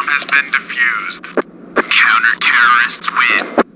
Bomb has been defused. Counter-terrorists win.